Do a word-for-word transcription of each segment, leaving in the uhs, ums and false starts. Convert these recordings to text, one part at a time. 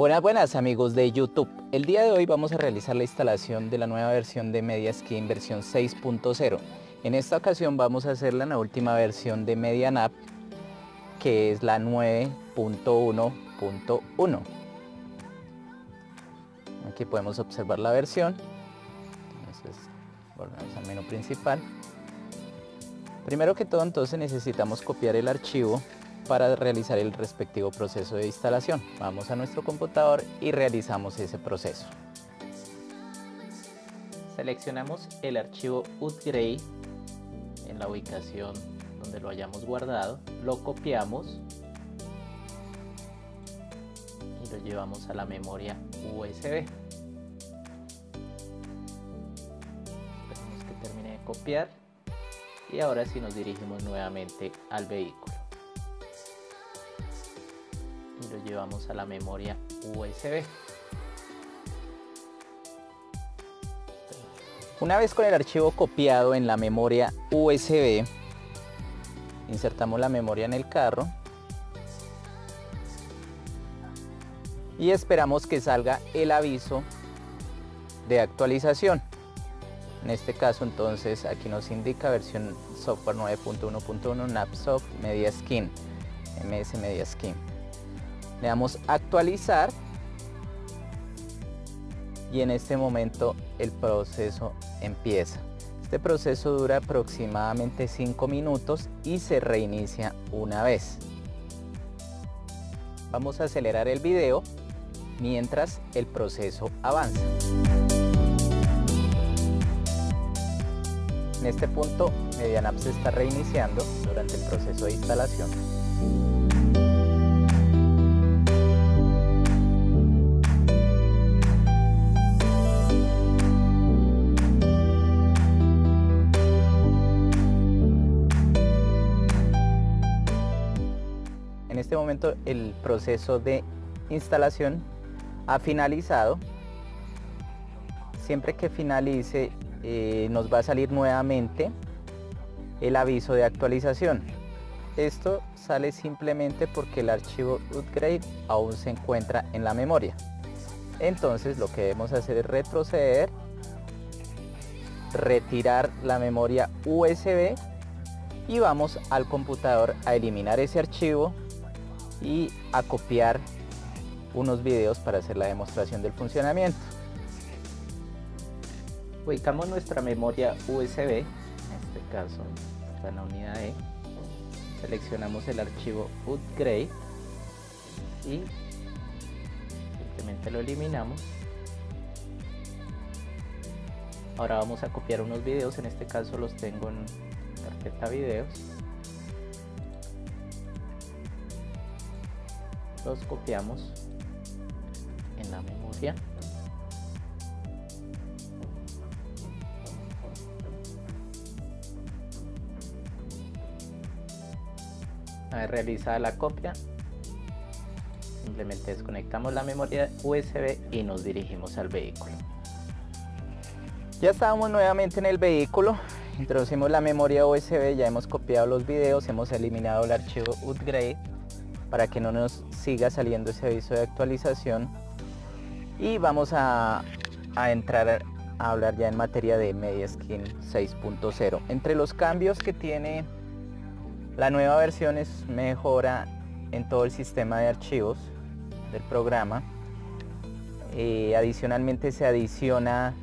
Buenas, buenas amigos de YouTube. El día de hoy vamos a realizar la instalación de la nueva versión de MediaSkin versión seis punto cero. En esta ocasión vamos a hacerla en la última versión de MediaNap, que es la nueve punto uno punto uno. Aquí podemos observar la versión. Entonces, volvemos al menú principal. Primero que todo, entonces necesitamos copiar el archivo para realizar el respectivo proceso de instalación. Vamos a nuestro computador y realizamos ese proceso. Seleccionamos el archivo utgray en la ubicación donde lo hayamos guardado, lo copiamos y lo llevamos a la memoria U S B. Esperamos que termine de copiar y ahora sí nos dirigimos nuevamente al vehículo. Lo llevamos a la memoria U S B. Una vez con el archivo copiado en la memoria U S B, insertamos la memoria en el carro y esperamos que salga el aviso de actualización. En este caso, entonces, aquí nos indica versión software nueve punto uno punto uno NapSoft MediaSkin M S MediaSkin. Le damos actualizar y en este momento el proceso empieza. Este proceso dura aproximadamente cinco minutos y se reinicia una vez. Vamos a acelerar el video mientras el proceso avanza. En este punto MediaNap se está reiniciando durante el proceso de instalación. En este momento el proceso de instalación ha finalizado. Siempre que finalice eh, nos va a salir nuevamente el aviso de actualización. Esto sale simplemente porque el archivo upgrade aún se encuentra en la memoria. Entonces lo que debemos hacer es retroceder, retirar la memoria U S B y vamos al computador a eliminar ese archivo y a copiar unos videos para hacer la demostración del funcionamiento. Ubicamos nuestra memoria U S B, en este caso está en la unidad E. Seleccionamos el archivo utgray y simplemente lo eliminamos. Ahora vamos a copiar unos videos, en este caso los tengo en carpeta videos. Los copiamos en la memoria . Una vez realizada la copia, simplemente desconectamos la memoria U S B y nos dirigimos al vehículo. Ya estábamos nuevamente en el vehículo, introducimos la memoria U S B, ya hemos copiado los videos, hemos eliminado el archivo upgrade para que no nos siga saliendo ese aviso de actualización, y vamos a, a entrar a hablar ya en materia de MediaSkin seis punto cero. Entre los cambios que tiene la nueva versión es mejora en todo el sistema de archivos del programa. Eh, adicionalmente se adiciona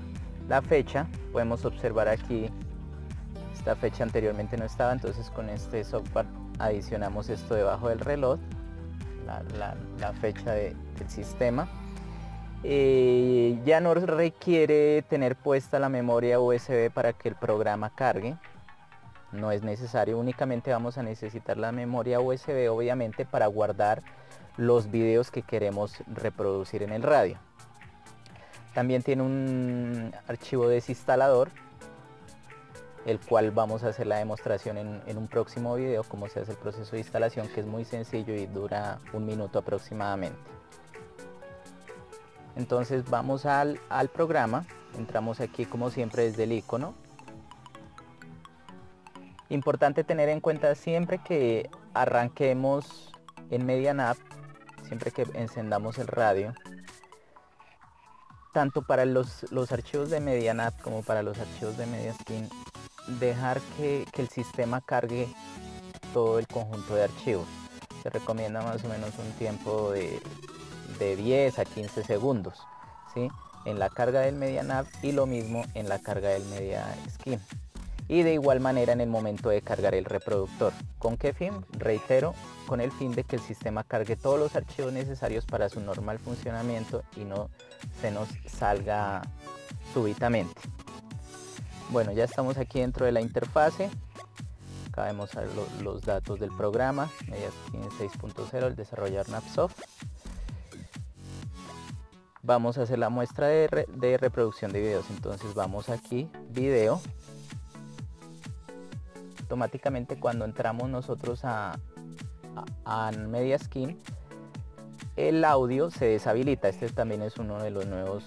la fecha, podemos observar aquí, esta fecha anteriormente no estaba, entonces con este software adicionamos esto debajo del reloj. La, la, la fecha de, del sistema. Eh, ya no requiere tener puesta la memoria U S B para que el programa cargue, no es necesario, únicamente vamos a necesitar la memoria U S B obviamente para guardar los videos que queremos reproducir en el radio. También tiene un archivo desinstalador, el cual vamos a hacer la demostración en, en un próximo video, cómo se hace el proceso de instalación, que es muy sencillo y dura un minuto aproximadamente. Entonces vamos al, al programa, entramos aquí como siempre desde el icono. Importante tener en cuenta siempre que arranquemos en MediaNap, siempre que encendamos el radio, tanto para los, los archivos de MediaNap como para los archivos de MediaSkin, dejar que, que el sistema cargue todo el conjunto de archivos. Se recomienda más o menos un tiempo de, de diez a quince segundos, ¿sí?, en la carga del MediaNap, y lo mismo en la carga del MediaSkin. Y de igual manera en el momento de cargar el reproductor. ¿Con qué fin? Reitero, con el fin de que el sistema cargue todos los archivos necesarios para su normal funcionamiento y no se nos salga súbitamente. Bueno, ya estamos aquí dentro de la interfase. Acá vemos los datos del programa, MediaSkin seis punto cero, el desarrollador NapSoft. Vamos a hacer la muestra de, re de reproducción de videos. Entonces vamos aquí, video. Automáticamente cuando entramos nosotros a, a, a MediaSkin, el audio se deshabilita. Este también es uno de los nuevos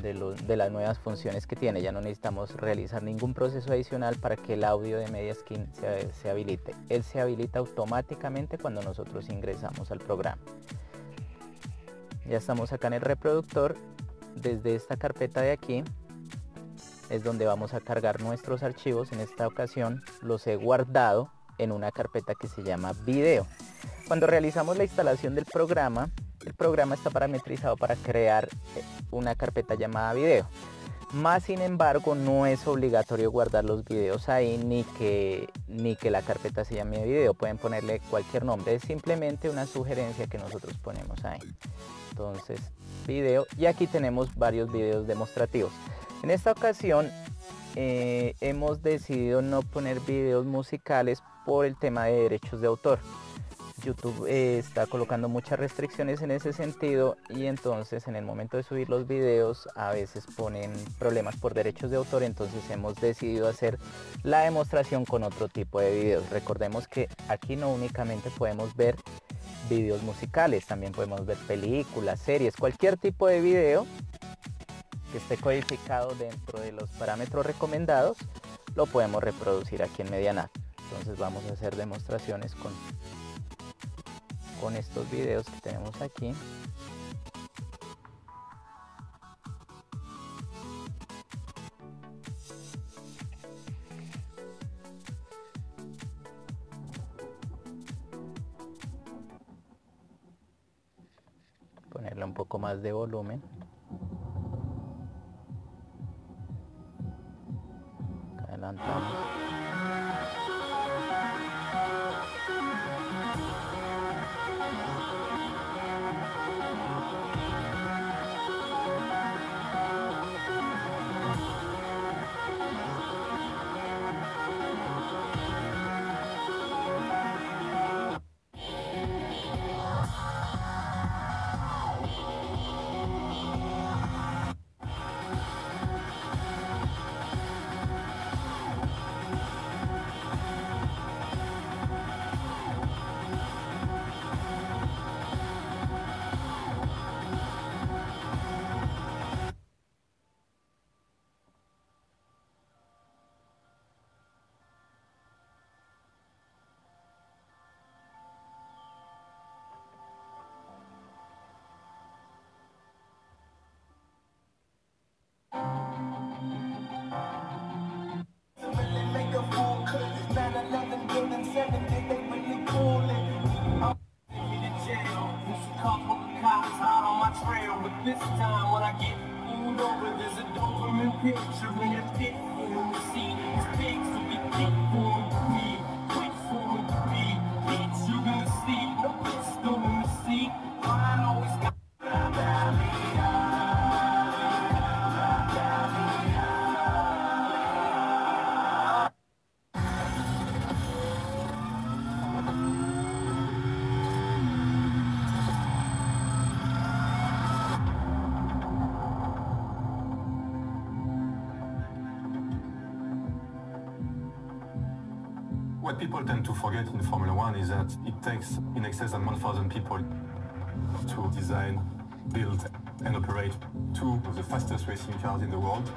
de, los, de las nuevas funciones que tiene. Ya no necesitamos realizar ningún proceso adicional para que el audio de MediaSkin se, se habilite. Él se habilita automáticamente cuando nosotros ingresamos al programa. Ya estamos acá en el reproductor. Desde esta carpeta de aquí es donde vamos a cargar nuestros archivos. En esta ocasión los he guardado en una carpeta que se llama video. Cuando realizamos la instalación del programa, el programa está parametrizado para crear una carpeta llamada video. Más sin embargo, no es obligatorio guardar los videos ahí, ni que, ni que la carpeta se llame video. Pueden ponerle cualquier nombre, es simplemente una sugerencia que nosotros ponemos ahí. Entonces, video, y aquí tenemos varios videos demostrativos. En esta ocasión eh, hemos decidido no poner videos musicales por el tema de derechos de autor. YouTube eh, está colocando muchas restricciones en ese sentido, y entonces en el momento de subir los videos a veces ponen problemas por derechos de autor. Entonces hemos decidido hacer la demostración con otro tipo de videos. Recordemos que aquí no únicamente podemos ver videos musicales, también podemos ver películas, series, cualquier tipo de video que esté codificado dentro de los parámetros recomendados, lo podemos reproducir aquí en MediaNap. Entonces vamos a hacer demostraciones con, con estos videos que tenemos aquí. Ponerle un poco más de volumen. What people tend to forget in Formula One is that it takes in excess of one thousand people to design, build and operate two of the fastest racing cars in the world.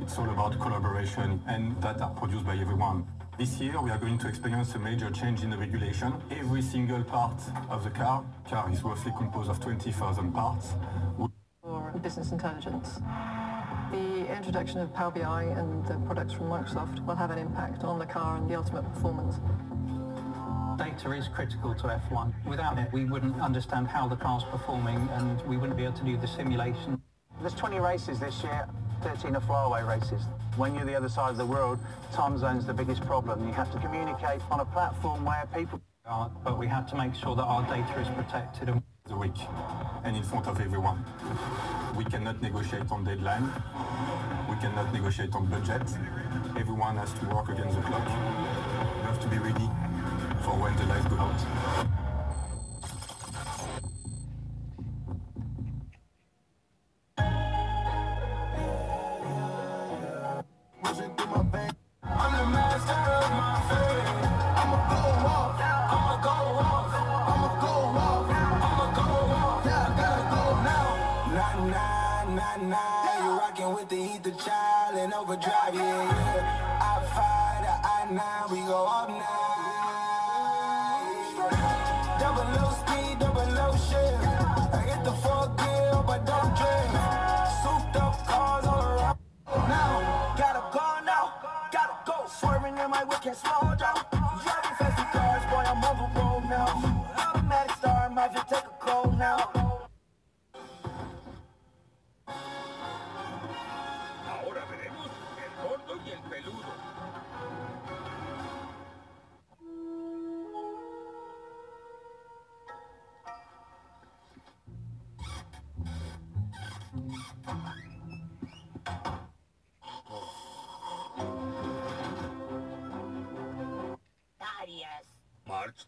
It's all about collaboration and data produced by everyone. This year we are going to experience a major change in the regulation. Every single part of the car, car is roughly composed of twenty thousand parts. Or business intelligence. The introduction of Power B I and the products from Microsoft will have an impact on the car and the ultimate performance. Data is critical to F one. Without it, we wouldn't understand how the car's performing and we wouldn't be able to do the simulation. There's twenty races this year, thirteen are flyaway races. When you're the other side of the world, time zone's the biggest problem. You have to communicate on a platform where people are, but we have to make sure that our data is protected. The week, and in front of everyone. We cannot negotiate on deadline. We cannot negotiate on budget. Everyone has to work against the clock. You have to be ready for when the lights go out.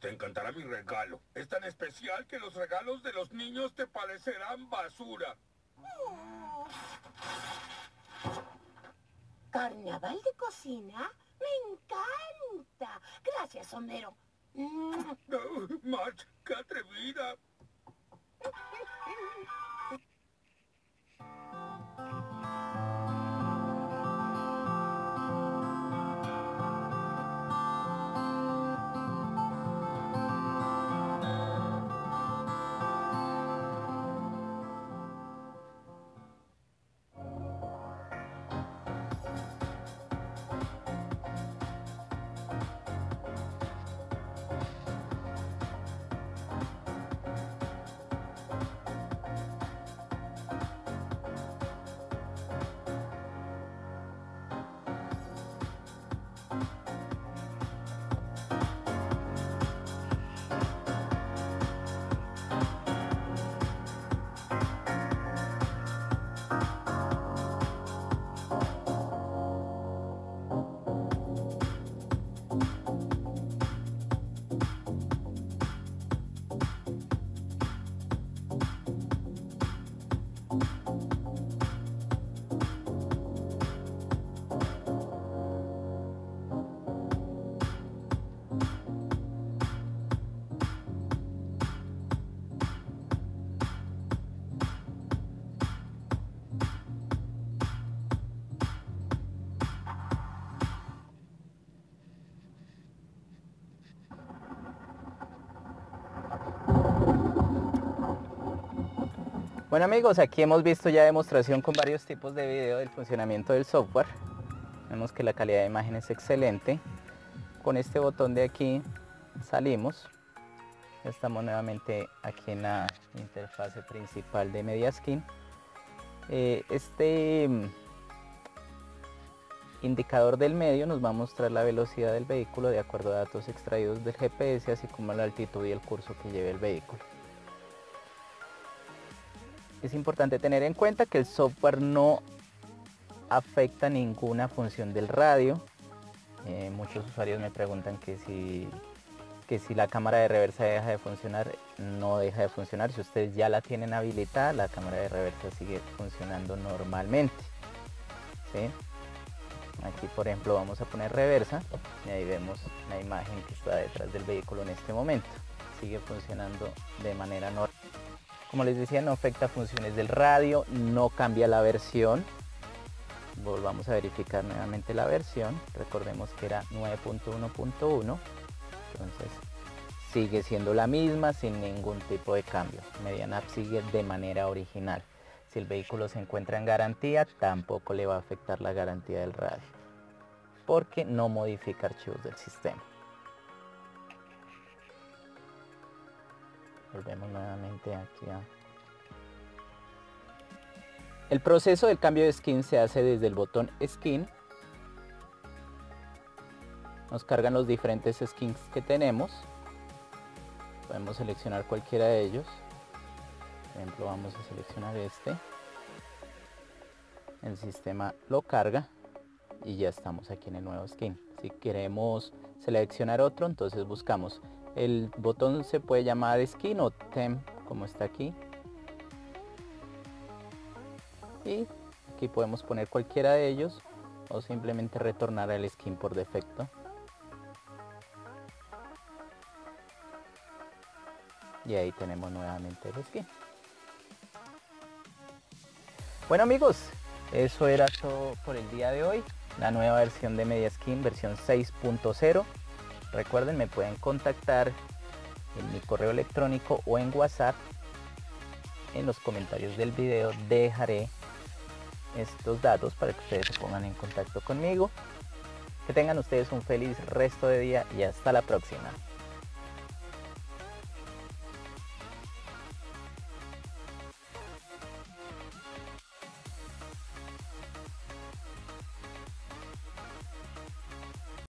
Te encantará mi regalo. Es tan especial que los regalos de los niños te parecerán basura. Oh. ¿Carnaval de cocina? ¡Me encanta! Gracias, Homero. No, March, qué atrevida. Bueno amigos, aquí hemos visto ya demostración con varios tipos de video del funcionamiento del software. Vemos que la calidad de imagen es excelente. Con este botón de aquí salimos. Ya estamos nuevamente aquí en la interfase principal de MediaSkin. Eh, este indicador del medio nos va a mostrar la velocidad del vehículo de acuerdo a datos extraídos del G P S, así como la altitud y el curso que lleve el vehículo. Es importante tener en cuenta que el software no afecta ninguna función del radio. Eh, muchos usuarios me preguntan que si, que si la cámara de reversa deja de funcionar, no deja de funcionar. Si ustedes ya la tienen habilitada, la cámara de reversa sigue funcionando normalmente. ¿Sí? Aquí por ejemplo vamos a poner reversa y ahí vemos la imagen que está detrás del vehículo en este momento. Sigue funcionando de manera normal. Como les decía, no afecta funciones del radio, no cambia la versión. Volvamos a verificar nuevamente la versión. Recordemos que era nueve punto uno punto uno. Entonces sigue siendo la misma sin ningún tipo de cambio. MediaNap sigue de manera original. Si el vehículo se encuentra en garantía, tampoco le va a afectar la garantía del radio, porque no modifica archivos del sistema. Volvemos nuevamente aquí a... El proceso del cambio de skin se hace desde el botón Skin. Nos cargan los diferentes skins que tenemos. Podemos seleccionar cualquiera de ellos. Por ejemplo, vamos a seleccionar este. El sistema lo carga y ya estamos aquí en el nuevo skin. Si queremos seleccionar otro, entonces buscamos. El botón se puede llamar skin o theme, como está aquí. Y aquí podemos poner cualquiera de ellos o simplemente retornar al skin por defecto. Y ahí tenemos nuevamente el skin. Bueno amigos, eso era todo por el día de hoy. La nueva versión de MediaSkin, versión seis punto cero. Recuerden, me pueden contactar en mi correo electrónico o en WhatsApp. En los comentarios del video dejaré estos datos para que ustedes se pongan en contacto conmigo. Que tengan ustedes un feliz resto de día y hasta la próxima.